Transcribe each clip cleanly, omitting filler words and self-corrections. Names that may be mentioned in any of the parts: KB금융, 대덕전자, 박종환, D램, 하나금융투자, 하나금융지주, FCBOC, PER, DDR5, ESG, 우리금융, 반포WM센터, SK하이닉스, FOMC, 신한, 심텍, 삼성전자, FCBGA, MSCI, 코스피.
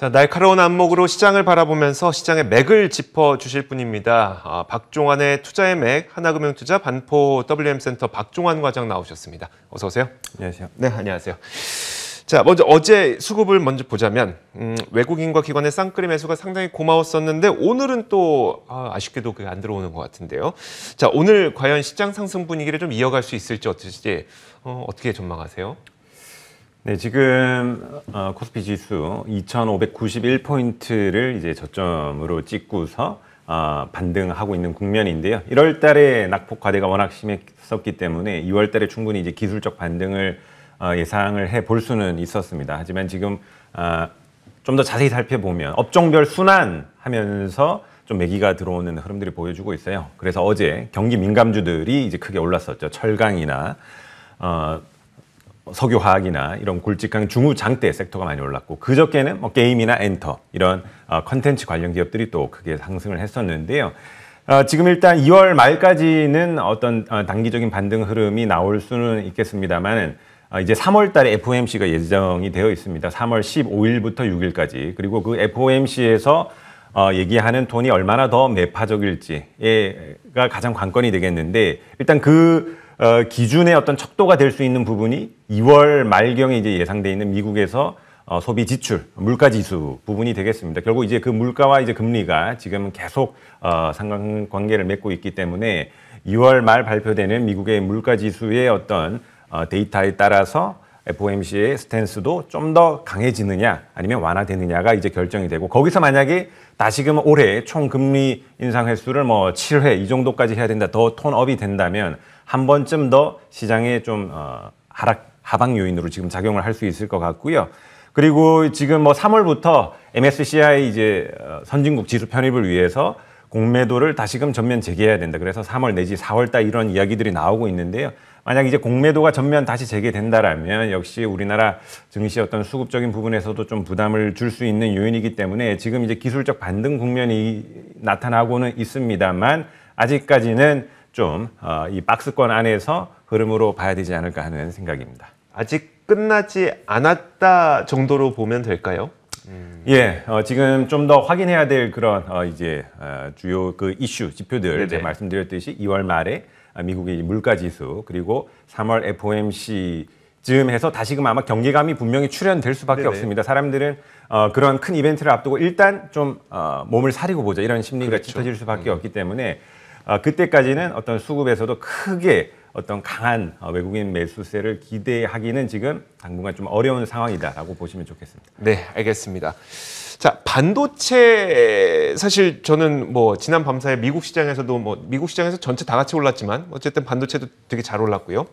자, 날카로운 안목으로 시장을 바라보면서 시장의 맥을 짚어주실 분입니다. 박종환의 투자의 맥, 하나금융투자 반포WM센터 박종환 과장 나오셨습니다. 어서 오세요. 안녕하세요. 네, 안녕하세요. 자, 먼저 어제 수급을 먼저 보자면 외국인과 기관의 쌍끌이 매수가 상당히 고마웠었는데 오늘은 또 아쉽게도 그게 안 들어오는 것 같은데요. 자, 오늘 과연 시장 상승 분위기를 좀 이어갈 수 있을지 어떨지 어떻게 전망하세요? 네, 지금 코스피 지수 2591포인트를 이제 저점으로 찍고서 반등하고 있는 국면인데요. 1월 달에 낙폭 과대가 워낙 심했었기 때문에 2월 달에 충분히 이제 기술적 반등을 예상을 해볼 수는 있었습니다. 하지만 지금 좀 더 자세히 살펴보면 업종별 순환하면서 좀 매기가 들어오는 흐름들이 보여주고 있어요. 그래서 어제 경기 민감주들이 이제 크게 올랐었죠. 철강이나 석유화학이나 이런 굵직한 중후장대 섹터가 많이 올랐고, 그저께는 뭐 게임이나 엔터 이런 컨텐츠 관련 기업들이 또 크게 상승을 했었는데요. 지금 일단 2월 말까지는 어떤 단기적인 반등 흐름이 나올 수는 있겠습니다만 이제 3월 달에 FOMC가 예정이 되어 있습니다. 3월 15일부터 6일까지. 그리고 그 FOMC에서 얘기하는 톤이 얼마나 더 매파적일지가 가장 관건이 되겠는데, 일단 그 기준의 어떤 척도가 될 수 있는 부분이 2월 말경에 이제 예상되어 있는 미국에서 소비 지출, 물가 지수 부분이 되겠습니다. 결국 이제 그 물가와 이제 금리가 지금 계속 상관관계를 맺고 있기 때문에 2월 말 발표되는 미국의 물가 지수의 어떤 데이터에 따라서 FOMC의 스탠스도 좀 더 강해지느냐 아니면 완화되느냐가 이제 결정이 되고, 거기서 만약에 다시금 올해 총 금리 인상 횟수를 뭐 7회 이 정도까지 해야 된다, 더 톤업이 된다면 한 번쯤 더 시장에 좀 하방 요인으로 지금 작용을 할 수 있을 것 같고요. 그리고 지금 뭐 3월부터 MSCI 이제 선진국 지수 편입을 위해서 공매도를 다시금 전면 재개해야 된다. 그래서 3월 내지 4월 달 이런 이야기들이 나오고 있는데요. 만약 이제 공매도가 전면 다시 재개된다라면 역시 우리나라 증시 어떤 수급적인 부분에서도 좀 부담을 줄 수 있는 요인이기 때문에 지금 이제 기술적 반등 국면이 나타나고는 있습니다만 아직까지는 좀 이 박스권 안에서 흐름으로 봐야 되지 않을까 하는 생각입니다. 아직 끝나지 않았다 정도로 보면 될까요? 예, 지금 좀 더 확인해야 될 그런 주요 그 이슈 지표들, 제가 말씀드렸듯이 2월 말에 미국의 물가 지수, 그리고 3월 FOMC 쯤 해서 다시금 아마 경계감이 분명히 출현될 수밖에 없습니다. 사람들은 그런 큰 이벤트를 앞두고 일단 좀 몸을 사리고 보자 이런 심리가 짙어질 수밖에 없기 때문에 그때까지는 어떤 수급에서도 크게 어떤 강한 외국인 매수세를 기대하기는 지금 당분간 좀 어려운 상황이다라고 보시면 좋겠습니다. 네, 알겠습니다. 자, 반도체 사실 저는 뭐 지난 밤사이 미국 시장에서도 뭐 미국 시장에서 전체 다 같이 올랐지만 어쨌든 반도체도 되게 잘 올랐고요.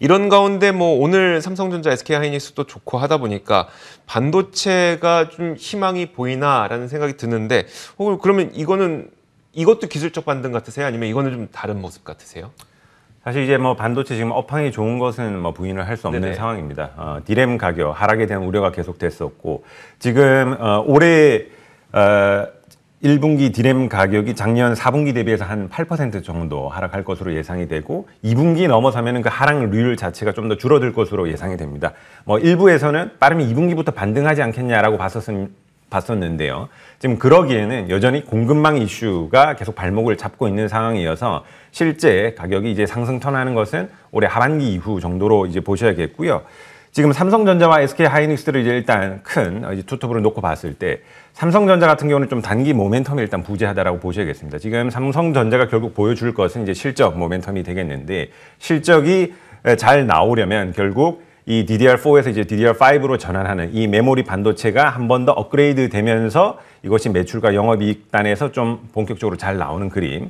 이런 가운데 뭐 오늘 삼성전자 SK하이닉스도 좋고 하다 보니까 반도체가 좀 희망이 보이나라는 생각이 드는데, 그러면 이것도 기술적 반등 같으세요? 아니면 이거는 좀 다른 모습 같으세요? 사실 이제 뭐 반도체 지금 업황이 좋은 것은 뭐 부인을 할 수 없는 상황입니다. D램 가격 하락에 대한 우려가 계속됐었고, 지금 올해 1분기 D램 가격이 작년 4분기 대비해서 한 8% 정도 하락할 것으로 예상이 되고, 2분기 넘어서면은 그 하락률 자체가 좀 더 줄어들 것으로 예상이 됩니다. 뭐 일부에서는 빠르면 2분기부터 반등하지 않겠냐라고 봤었는데요. 지금 그러기에는 여전히 공급망 이슈가 계속 발목을 잡고 있는 상황이어서 실제 가격이 이제 상승 턴하는 것은 올해 하반기 이후 정도로 이제 보셔야겠고요. 지금 삼성전자와 SK하이닉스를 이제 일단 큰 투톱으로 놓고 봤을 때 삼성전자 같은 경우는 좀 단기 모멘텀이 일단 부재하다라고 보셔야겠습니다. 지금 삼성전자가 결국 보여줄 것은 이제 실적 모멘텀이 되겠는데, 실적이 잘 나오려면 결국 이 DDR4에서 이제 DDR5로 전환하는 이 메모리 반도체가 한 번 더 업그레이드 되면서 이것이 매출과 영업이익 단에서 좀 본격적으로 잘 나오는 그림.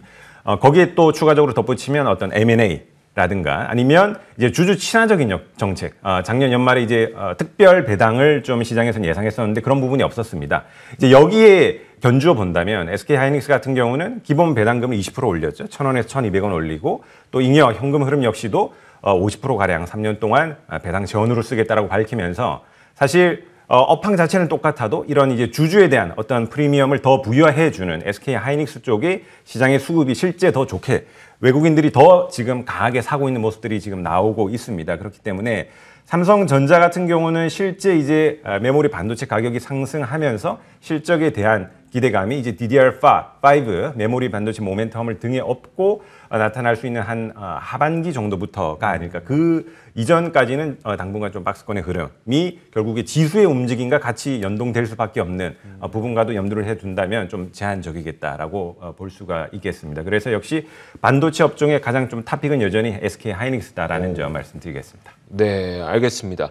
거기에 또 추가적으로 덧붙이면 어떤 M&A라든가 아니면 이제 주주 친화적인 정책. 작년 연말에 이제 특별 배당을 좀 시장에서는 예상했었는데 그런 부분이 없었습니다. 이제 여기에 견주어 본다면 SK하이닉스 같은 경우는 기본 배당금을 20% 올렸죠. 1,000원에서 1,200원 올리고, 또 잉여 현금 흐름 역시도 50%가량 3년 동안 배당 재원으로 쓰겠다라고 밝히면서 사실 업황 자체는 똑같아도 이런 이제 주주에 대한 어떤 프리미엄을 더 부여해주는 SK하이닉스 쪽이 시장의 수급이 실제 더 좋게, 외국인들이 더 지금 강하게 사고 있는 모습들이 지금 나오고 있습니다. 그렇기 때문에 삼성전자 같은 경우는 실제 이제 메모리 반도체 가격이 상승하면서 실적에 대한 기대감이 이제 DDR5 메모리 반도체 모멘텀을 등에 업고 나타날 수 있는 한 하반기 정도부터가 아닐까. 그 이전까지는 당분간 좀 박스권의 흐름이 결국에 지수의 움직임과 같이 연동될 수밖에 없는 부분과도 염두를 해둔다면 좀 제한적이겠다라고 볼 수가 있겠습니다. 그래서 역시 반도체 업종의 가장 좀 탑픽은 여전히 SK하이닉스다라는 점 말씀드리겠습니다. 네, 알겠습니다.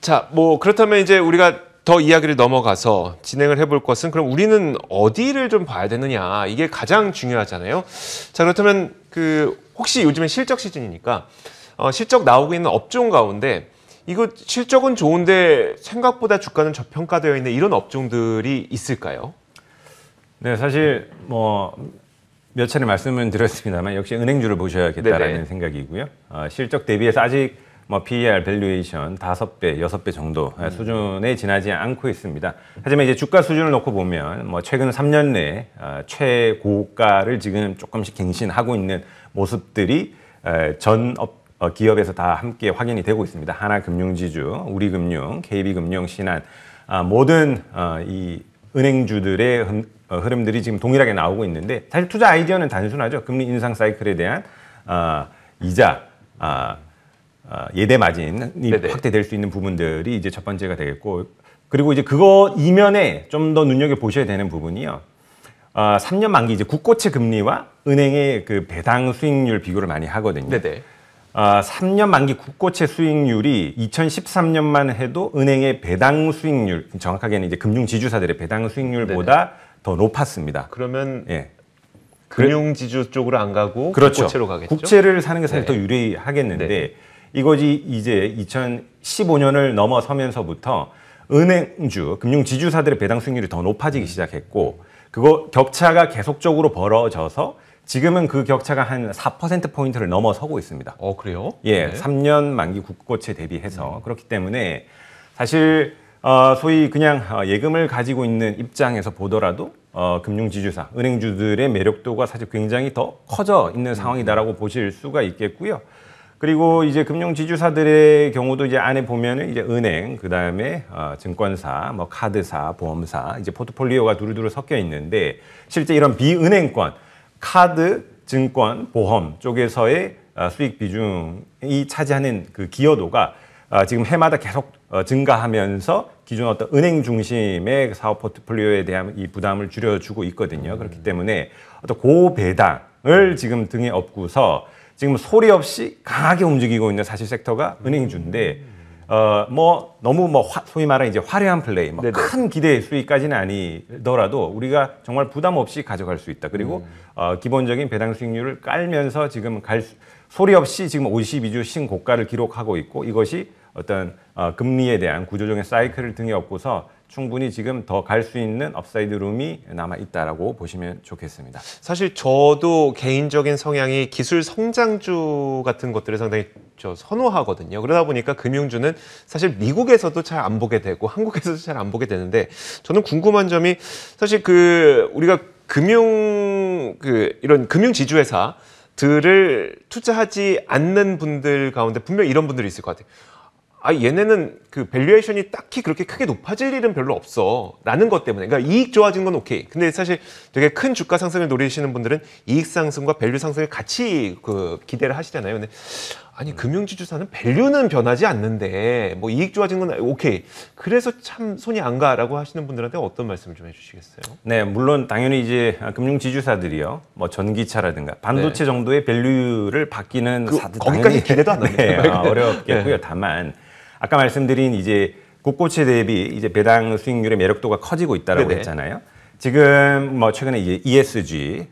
자, 뭐 그렇다면 이제 우리가 더 이야기를 넘어가서 진행을 해볼 것은 그럼 우리는 어디를 좀 봐야 되느냐, 이게 가장 중요하잖아요. 자, 그렇다면 그 혹시 요즘에 실적 시즌이니까 실적 나오고 있는 업종 가운데 이거 실적은 좋은데 생각보다 주가는 저평가되어 있는 이런 업종들이 있을까요? 네, 사실 뭐 몇 차례 말씀은 드렸습니다만 역시 은행주를 보셔야겠다라는 생각이고요. 실적 대비해서 아직 뭐 PER 밸류에이션 5배, 6배 정도 수준에 지나지 않고 있습니다. 하지만 이제 주가 수준을 놓고 보면 뭐 최근 3년 내에 최고가를 지금 조금씩 갱신하고 있는 모습들이 전 기업에서 다 함께 확인이 되고 있습니다. 하나금융지주, 우리금융, KB금융, 신한 모든 이 은행주들의 흐름들이 지금 동일하게 나오고 있는데, 사실 투자 아이디어는 단순하죠. 금리 인상 사이클에 대한 이자 예대 마진이 확대될 수 있는 부분들이 이제 첫 번째가 되겠고, 그리고 이제 그거 이면에 좀 더 눈여겨 보셔야 되는 부분이요. 3년 만기 이제 국고채 금리와 은행의 그 배당 수익률 비교를 많이 하거든요. 3년 만기 국고채 수익률이 2013년만 해도 은행의 배당 수익률, 정확하게는 이제 금융 지주사들의 배당 수익률보다 더 높았습니다. 그러면 금융지주 쪽으로 안 가고 국채로 가겠죠? 국채를 사는 게 사실 더 유리하겠는데 이거지 이제 2015년을 넘어서면서부터 은행주, 금융지주사들의 배당 수익률이 더 높아지기 시작했고, 그거 격차가 계속적으로 벌어져서 지금은 그 격차가 한 4%포인트를 넘어서고 있습니다. 어, 그래요? 예, 3년 만기 국고채 대비해서. 그렇기 때문에 사실 소위 그냥 예금을 가지고 있는 입장에서 보더라도 금융지주사, 은행주들의 매력도가 사실 굉장히 더 커져 있는 상황이다라고 보실 수가 있겠고요. 그리고 이제 금융지주사들의 경우도 이제 안에 보면은 이제 은행, 그 다음에 증권사, 뭐 카드사, 보험사, 이제 포트폴리오가 두루두루 섞여 있는데, 실제 이런 비은행권, 카드, 증권, 보험 쪽에서의 수익 비중이 차지하는 그 기여도가 지금 해마다 계속 증가하면서 기존 어떤 은행 중심의 사업 포트폴리오에 대한 이 부담을 줄여주고 있거든요. 그렇기 때문에 어떤 고배당을 지금 등에 업고서 지금 소리 없이 강하게 움직이고 있는 사실 섹터가 은행주인데, 뭐 너무 뭐 소위 말하는 이제 화려한 플레이, 뭐 큰 기대 수익까지는 아니더라도 우리가 정말 부담 없이 가져갈 수 있다. 그리고 기본적인 배당 수익률을 깔면서 지금 소리 없이 지금 52주 신고가를 기록하고 있고, 이것이 어떤 금리에 대한 구조적인 사이클을 등에 업고서 충분히 지금 더 갈 수 있는 업사이드 룸이 남아있다라고 보시면 좋겠습니다. 사실 저도 개인적인 성향이 기술 성장주 같은 것들을 상당히 선호하거든요. 그러다 보니까 금융주는 사실 미국에서도 잘 안 보게 되고 한국에서도 잘 안 보게 되는데, 저는 궁금한 점이 사실 그 우리가 이런 금융지주회사들을 투자하지 않는 분들 가운데 분명 이런 분들이 있을 것 같아요. 아, 얘네는 그 밸류에이션이 딱히 그렇게 크게 높아질 일은 별로 없어 라는 것 때문에, 그러니까 이익 좋아진 건 오케이, 근데 사실 되게 큰 주가 상승을 노리시는 분들은 이익 상승과 밸류 상승을 같이 그 기대를 하시잖아요. 근데 아니, 금융지주사는 밸류는 변하지 않는데 뭐 이익 좋아진 건 오케이, 그래서 참 손이 안 가라고 하시는 분들한테 어떤 말씀을 좀 해주시겠어요? 네, 물론 당연히 이제 금융지주사들이요, 뭐 전기차라든가 반도체 정도의 밸류를 바뀌는 거기까지 기대도 안 합니다. 어렵겠고요. 다만 아까 말씀드린 이제 국고채 대비 이제 배당 수익률의 매력도가 커지고 있다라고 했잖아요. 지금 뭐 최근에 이제 ESG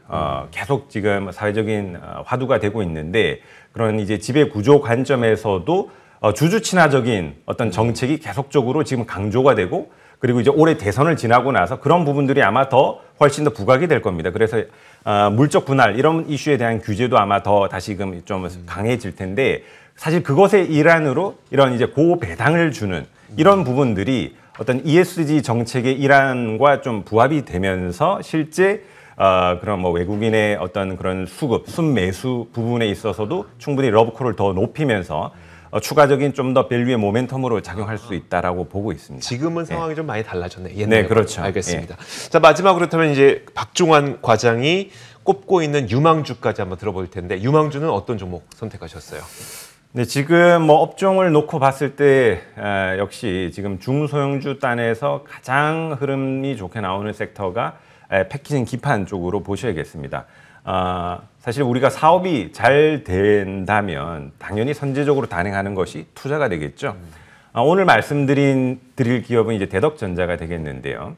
계속 지금 사회적인 화두가 되고 있는데, 그런 이제 지배 구조 관점에서도 주주 친화적인 어떤 정책이 계속적으로 지금 강조가 되고, 그리고 이제 올해 대선을 지나고 나서 그런 부분들이 아마 더 훨씬 더 부각이 될 겁니다. 그래서 물적 분할 이런 이슈에 대한 규제도 아마 더 다시금 좀 강해질 텐데, 사실 그것의 일환으로 이런 이제 고배당을 주는 이런 부분들이 어떤 ESG 정책의 일환과 좀 부합이 되면서 실제 그런 뭐 외국인의 어떤 그런 순매수 부분에 있어서도 충분히 러브콜을 더 높이면서 추가적인 좀 더 밸류의 모멘텀으로 작용할 수 있다라고 보고 있습니다. 지금은 상황이 좀 많이 달라졌네. 옛날에. 네, 그렇죠. 알겠습니다. 자, 마지막으로 그렇다면 이제 박종환 과장이 꼽고 있는 유망주까지 한번 들어볼 텐데, 유망주는 어떤 종목 선택하셨어요? 네, 지금 뭐 업종을 놓고 봤을 때 역시 지금 중소형주 단에서 가장 흐름이 좋게 나오는 섹터가 패키징 기판 쪽으로 보셔야겠습니다. 사실 우리가 사업이 잘 된다면 당연히 선제적으로 단행하는 것이 투자가 되겠죠. 오늘 드릴 기업은 이제 대덕전자가 되겠는데요.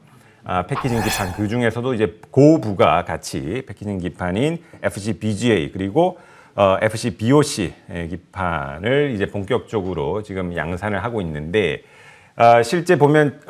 패키징 기판 그 중에서도 이제 고부가 가치 패키징 기판인 FCBGA 그리고 FCBOC 기판을 이제 본격적으로 지금 양산을 하고 있는데, 실제 보면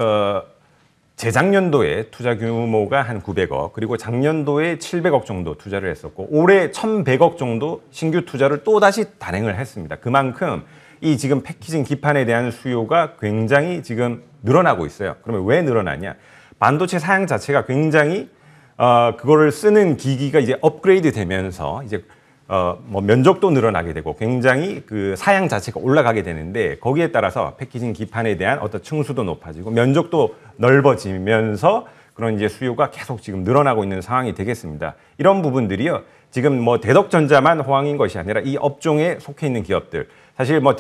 재작년도에 투자 규모가 한 900억, 그리고 작년도에 700억 정도 투자를 했었고, 올해 1100억 정도 신규 투자를 또다시 단행을 했습니다. 그만큼 이 지금 패키징 기판에 대한 수요가 굉장히 지금 늘어나고 있어요. 그러면 왜 늘어나냐? 반도체 사양 자체가 굉장히 그거를 쓰는 기기가 이제 업그레이드 되면서 이제 뭐 면적도 늘어나게 되고 굉장히 그 사양 자체가 올라가게 되는데, 거기에 따라서 패키징 기판에 대한 어떤 층수도 높아지고 면적도 넓어지면서 그런 이제 수요가 계속 지금 늘어나고 있는 상황이 되겠습니다. 이런 부분들이요, 지금 뭐 대덕전자만 호황인 것이 아니라 이 업종에 속해 있는 기업들, 사실 뭐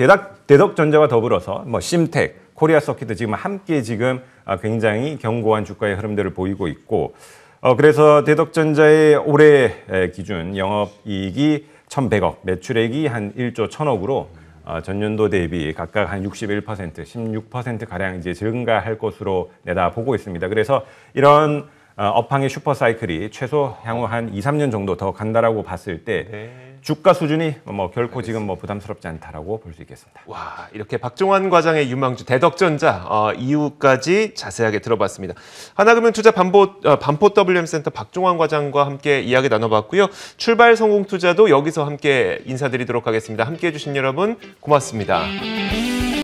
대덕전자와 더불어서 뭐 심텍, 코리아 서킷도 지금 함께 지금 굉장히 견고한 주가의 흐름들을 보이고 있고, 그래서 대덕전자의 올해 기준 영업이익이 1100억, 매출액이 한 1조 1000억으로 전년도 대비 각각 한 61%, 16%가량 이제 증가할 것으로 내다보고 있습니다. 그래서 이런 업황의 슈퍼사이클이 최소 향후 한 2, 3년 정도 더 간다라고 봤을 때 주가 수준이 뭐 결코 알겠습니다. 지금 뭐 부담스럽지 않다라고 볼 수 있겠습니다. 와, 이렇게 박종환 과장의 유망주 대덕전자 이후까지 자세하게 들어봤습니다. 하나금융투자 반포WM센터 박종환 과장과 함께 이야기 나눠봤고요. 출발 성공투자도 여기서 함께 인사드리도록 하겠습니다. 함께해 주신 여러분 고맙습니다.